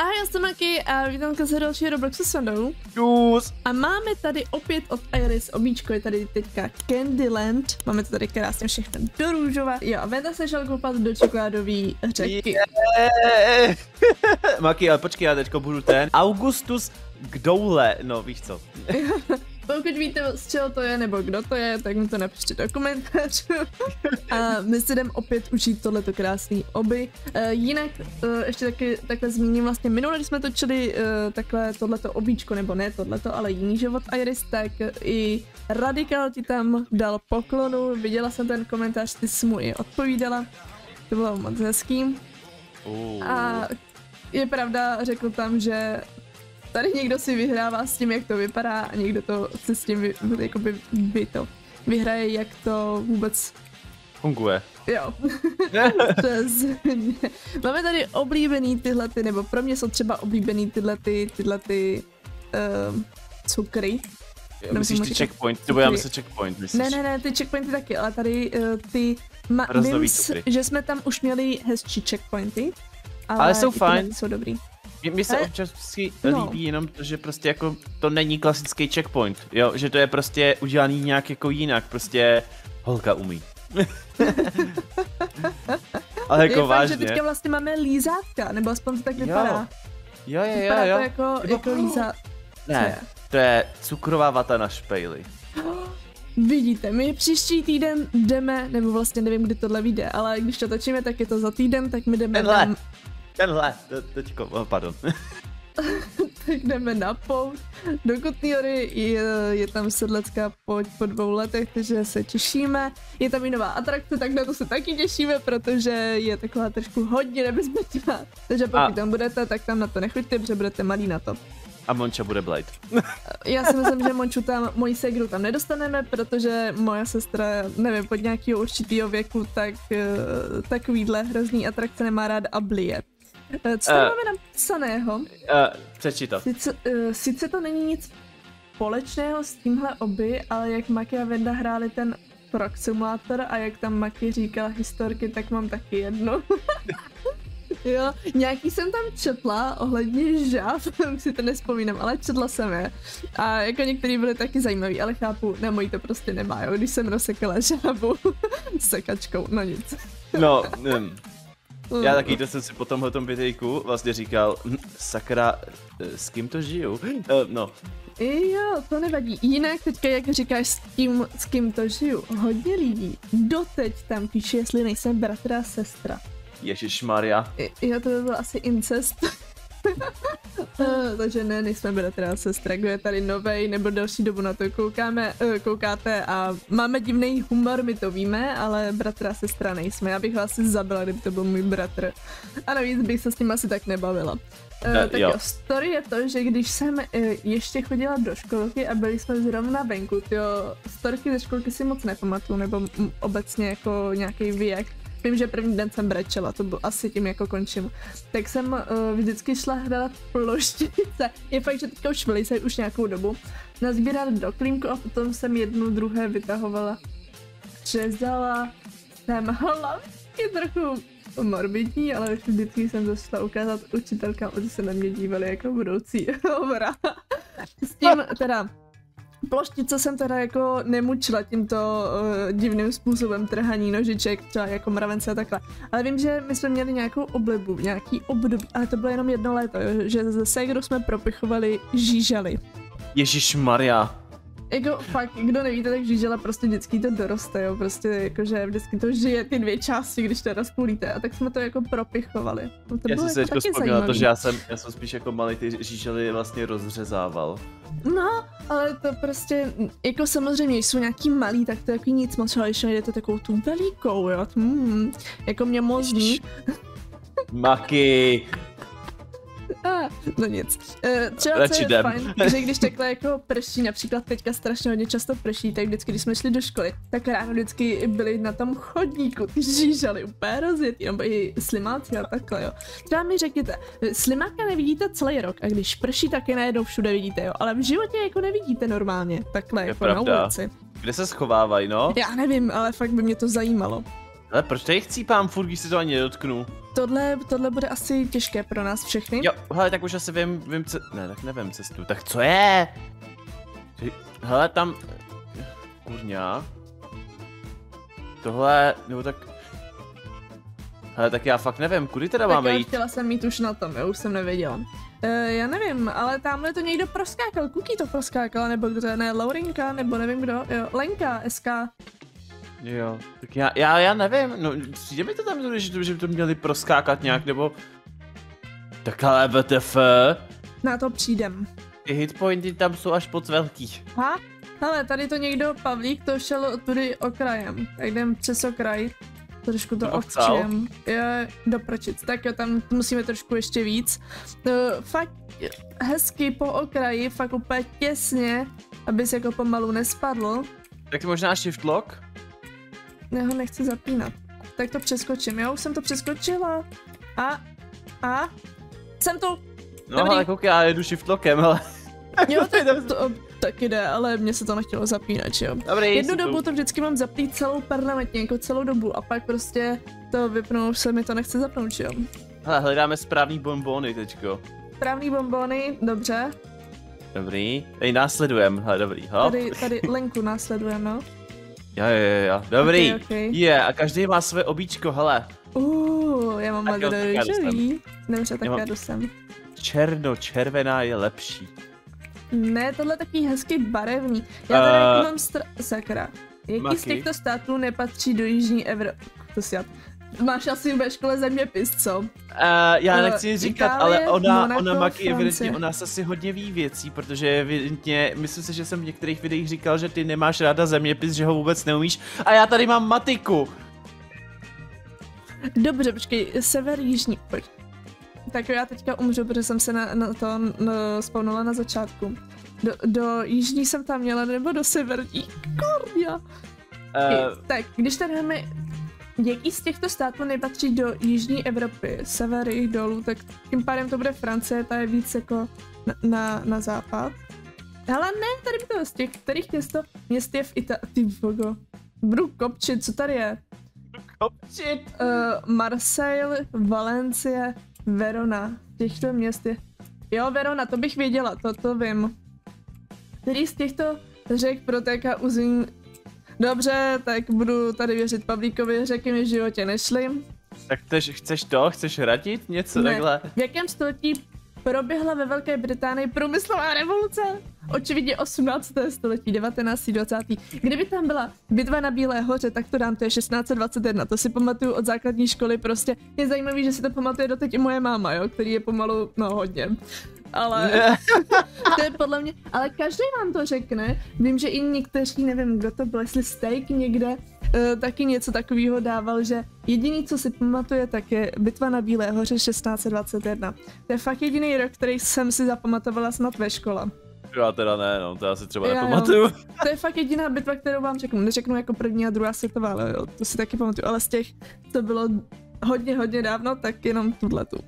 Ahoj, já jsem Maki a vítám se do dalšího Robloxu s Vandou. A máme tady opět od Iris obíčko, je tady teďka Candy Land. Máme to tady krásně všechno do růžova. Jo, a Venda se šel koupat do čokoládový řeky. Yeah. Maki, ale počkej, já teďko budu ten Augustus kdoule, no víš co. Pokud víte, z čeho to je nebo kdo to je, tak mi to napište do komentářů. A my si jdeme opět učit tohleto krásný oby. Jinak ještě taky takhle zmíním, vlastně minule, když jsme točili takhle tohleto obíčko, nebo ne tohleto, ale jiný život Iris, tak i Radikál ti tam dal poklonu. Viděla jsem ten komentář, ty jsi mu i odpovídala. To bylo moc hezký. A je pravda, řekl tam, že tady někdo si vyhrává s tím, jak to vypadá, a někdo to se s tím vyhraje, jak to vůbec funguje. Jo. Máme tady oblíbený tyhlety, nebo pro mě jsou třeba oblíbený tyhlety cukry. Myslíš ty checkpoint, nebo já myslím checkpoint, myslíš? Ne, ty checkpointy taky, ale tady ty mims, že jsme tam už měli hezčí checkpointy, ale jsou fajn. Jsou dobrý. Mně se občas líbí jenom to, že prostě jako to není klasický checkpoint, jo, že to je prostě udělaný nějak jako jinak, prostě holka umí. Ale jako je vážně. Fakt, že teďka vlastně máme lízátka, nebo aspoň to tak vypadá. Jo. To jako lízátka. Ne, to je cukrová vata na špejli. Vidíte, my příští týden jdeme, nebo vlastně nevím, kdy tohle vyjde, ale když to točíme, tak je to za týden, tak my jdeme tam. Tenhle, teďko, pardon. Tak jdeme na pouť. Do Kutné Hory je tam Sedlecká pouť po 2 letech, takže se těšíme. Je tam i nová atrakce, tak na to se taky těšíme, protože je taková trošku hodně nebezpečná. Takže pokud tam budete, tak tam na to nechoďte, protože budete malí na to. A Monča bude blade. Já si myslím, že Monču tam, moji segru tam nedostaneme, protože moja sestra, nevím, pod nějakého určitého věku, tak takovýhle hrozný atrakce nemá ráda a blije. Co tam máme napsaného? Přečítat. Sice to není nic společného s tímhle oby, ale jak Maki a Venda hráli ten proximulátor a jak tam Maki říkala historky, tak mám taky jedno. Jo, nějaký jsem tam četla ohledně žáv, už si to nespomínám, ale četla jsem je. A jako některý byly taky zajímavý, ale chápu, na mojí to prostě nemá, jo, když jsem rozsekala žávu sekačkou, no nic. No, já taky, to jsem si po tomhletom videjku vlastně říkal, sakra, s kým to žiju, no. Jo, to nevadí. Jinak teďka, jak říkáš, s kým to žiju, hodně lidí doteď tam píše, jestli nejsem bratra a sestra. Ježišmarja. Jo, to by byl asi incest. Takže ne, nejsme bratra a sestra, kdo je tady novej, nebo další dobu na to koukáte a máme divný humor, my to víme, ale bratra a sestra nejsme. Já bych vás asi zabila, kdyby to byl můj bratr. A navíc bych se s ním asi tak nebavila. Tak jo, story je to, že když jsem ještě chodila do školky a byli jsme zrovna venku, tyjo, storky ze školky si moc nepamatuju, nebo obecně jako nějaký věk. Vím, že první den jsem brečela, to bylo asi tím, jako končím. Tak jsem vždycky šla hledat ploštice. Je fakt, že teďka už vylejzej už nějakou dobu. Nazbírat do klímku a potom jsem jednu druhé vytahovala. Řezala jsem hlavky, trochu morbidní, ale vždycky jsem zašla ukázat učitelkám, oni se na mě dívali jako budoucí obra. S tím teda ploštice jsem teda jako nemučila tímto divným způsobem trhaní nožiček, třeba jako mravence a takhle. Ale vím, že my jsme měli nějakou oblibu, nějaký období, ale to bylo jenom 1 léto, že ze ségrou jsme propichovali žížaly. Ježišmarja. Jako fakt, kdo nevíte, tak žížela prostě vždycky to doroste, jo, prostě jakože vždycky to žije ty 2 části, když to rozpůlíte, a tak jsme to jako propichovali. No to já bylo jsem jako taky zajímavý. To, že já jsem spíš jako malý ty žížely vlastně rozřezával. No, ale to prostě, jako samozřejmě, když jsou nějaký malý, tak to jako nic moc, ale když najdete takovou tu velikou, jo, jako mě možný. Maki. No nic. Třeba co je fajn, že když takhle jako prší, například teďka strašně hodně často prší, tak vždycky, když jsme šli do školy, tak ráno vždycky byli na tom chodníku, ty žížaly úplně rozjetý, nebo i slimáci a takhle, jo. Třeba mi řekněte, slimáka nevidíte celý rok a když prší, tak je najednou všude vidíte, jo, ale v životě jako nevidíte normálně, takhle je jako pravda. Na ulici. Kde se schovávají, no? Já nevím, ale fakt by mě to zajímalo. Ale proč tady chcípám furt, když se to ani nedotknu? Tohle bude asi těžké pro nás všechny. Jo, hele, tak už asi vím cestu. Ne, tak nevím cestu. Tak co je? Hele, tam... Kurňa. Tohle, nebo tak... Hele, tak já fakt nevím, kudy teda tak máme jít? Chtěla jsem jít už na tom, jo, už jsem nevěděla. Já nevím, ale tamhle to někdo proskákal, Kuky to proskákala, nebo kdo, ne, Laurinka, nebo nevím kdo, jo, Lenka, SK. Jo, tak já nevím, no přijde mi to tam, že by to měli proskákat nějak, nebo... Tak ale WTF. Na to přijdem. Ty hitpointy tam jsou až moc velký. Ha? Hele, tady to někdo, Pavlík, to šel tudy okrajem, tak jdem přes okraj. Trošku to ovčím, dopročit, tak jo, tam musíme trošku ještě víc. Fakt hezky po okraji, fakt úplně těsně, abys jako pomalu nespadl. Tak možná shift lock? Ne, ho nechci zapínat. Tak to přeskočím, jo, už jsem to přeskočila. A, jsem tu. No dobrý. Ale koukaj, já jedu shift lockem, ale... Jo, tak jde, ale mně se to nechtělo zapínat, jo. Dobrý, jednu dobu to vždycky mám zapít celou parlamentně, jako celou dobu a pak prostě to vypnou, se mi to nechce zapnout, jo. Hele, hledáme správný bonbony teďko. Správný bonbony, dobře. Dobrý, tady následujeme, hele, dobrý, hop. Tady Lenku následujeme, no. Jo, dobrý, okay. A každý má své obíčko, hele. Já mám modrý, dobře, tak já jdu sem. Černo-červená je lepší. Ne, tohle je takový hezky barevný. Já tady mám sakra. Jaký z těchto států nepatří do Jižní Evropy? To si já... Máš asi ve škole zeměpis, co? Já nechci říkat, Itálie, ale ona Maki evidentně, ona se asi hodně ví věcí, protože evidentně, myslím si, že jsem v některých videích říkal, že ty nemáš ráda zeměpis, že ho vůbec neumíš. A já tady mám matiku. Dobře, počkej, sever, jižní, pojď. Tak já teďka umřu, protože jsem se na to spawnula na začátku. Do jižní jsem tam měla, nebo do severní. Kurňa. Tak, když tady máme, jaký z těchto států nepatří do Jižní Evropy, severy, dolů, tak tím pádem to bude Francie, ta je víc jako na západ. Ale ne, tady by to z těch, kterých měst je v Itálii. Ty vogo. Budu kopčit, co tady je? Kopčit. Marseille, Valencie. Verona, těchto měst je... Jo, Verona, to bych věděla, to vím. Který z těchto řek protéká území... Dobře, tak budu tady věřit Pavlíkovi, řeky mi v životě nešly. Tak chceš radit něco takhle? V jakém století proběhla ve Velké Británii průmyslová revoluce? Očividně 18. století, 19. 20. Kdyby tam byla bitva na Bílé hoře, tak to dám, to je 1621, to si pamatuju od základní školy, prostě je zajímavý, že si to pamatuje doteď i moje máma, jo, který je pomalu, no hodně, ale to je podle mě, ale každý vám to řekne, vím, že i někteří, nevím, kdo to byl, jestli Steak někde, taky něco takového dával, že jediný, co si pamatuje, tak je bitva na Bílé hoře 1621, to je fakt jediný rok, který jsem si zapamatovala snad ve škole. Já teda ne, no, to já si třeba nepamatuju. Jo. To je fakt jediná bitva, kterou vám řeknu. Neřeknu jako první a druhá světová, ale jo, to si taky pamatuju, ale z těch, to bylo hodně dávno, tak jenom tuhletu.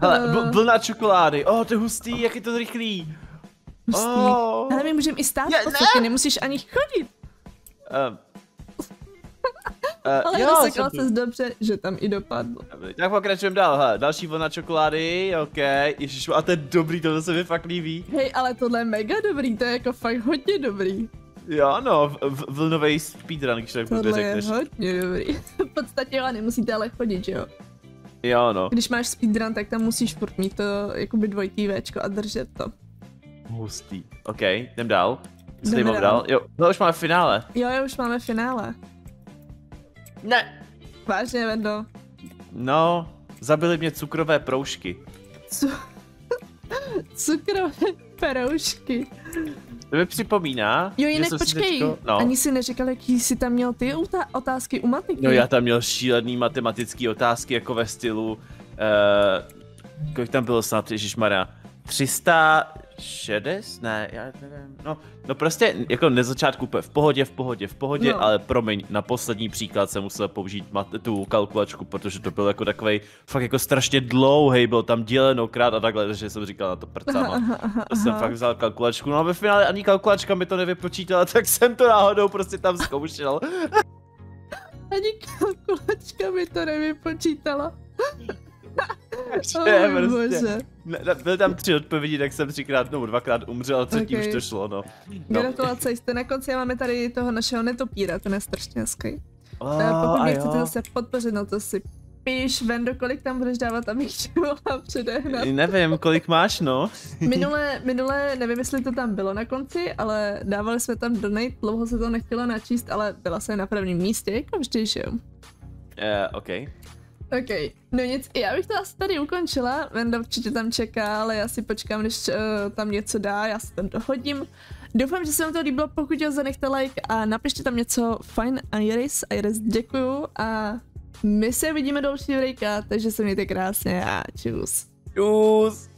Hele, vlna čokolády, to je hustý, jak je to rychlý. Hustý, hele, my můžeme i stát v podstatě, nemusíš ani chodit. Ale dosekal ses dobře, že tam i dopadlo. Tak pokračujeme dál, hele, další vlna čokolády, ok, ježišu, a to je dobrý, tohle se mi fakt líbí. Hej, ale tohle je mega dobrý, to je jako fakt hodně dobrý. Jo, no, vlnovej speedrun, když tak tohle řekneš. Tohle je hodně dobrý, v podstatě ale nemusíte ale chodit, že jo? Jo, no. Když máš speedrun, tak tam musíš furt mít to, jakoby dvojitý Včko a držet to. Hustý, ok, jdem dál. Co jdeme dál? Jo, no, už máme finále. Jo, už máme finále. Ne! Vážně, Vendo. No, zabili mě cukrové proužky. Cukrové proužky. To mi připomíná. Jo, jinak počkej, ani si neříkal, jaký jsi tam měl ty otázky u matiky. No, já tam měl šílený matematický otázky, jako ve stylu... kolik tam bylo snad, ježišmarja? 360? Ne, já nevím. No prostě jako na začátku úplně v pohodě, no. Ale promiň, na poslední příklad jsem musel použít tu kalkulačku, protože to byl jako takovej fakt jako strašně dlouhej, bylo tam děleno krát a takhle, takže jsem říkal na to prcáma. To jsem fakt vzal kalkulačku, no a ve finále ani kalkulačka mi to nevypočítala, tak jsem to náhodou prostě tam zkoušel. Ani kalkulačka mi to nevypočítala. Ne, oh, prostě. Byly tam 3 odpovědi, tak jsem 3krát nebo 2krát umřel, co tím už to šlo, no. Gratulace, jste na konci, máme tady toho našeho netopíra, ten je strašně hezký. Pokud mě chcete zase podpořit, no to si píš ven, kolik tam budeš dávat, abych tě mohla předehnat. Nevím, kolik máš, no. Minule, nevím, jestli to tam bylo na konci, ale dávali jsme tam donate, dlouho se to nechtělo načíst, ale byla jsem na prvním místě, jako vždy, že jo. OK, no nic, já bych to asi tady ukončila, Venda určitě tam čeká, ale já si počkám, než tam něco dá, já si tam dohodím. Doufám, že se vám to líbilo, pokud jo, zanechte like a napište tam něco fajn Iris, děkuju a my se vidíme do dalšího videa, takže se mějte krásně a čus. Čus.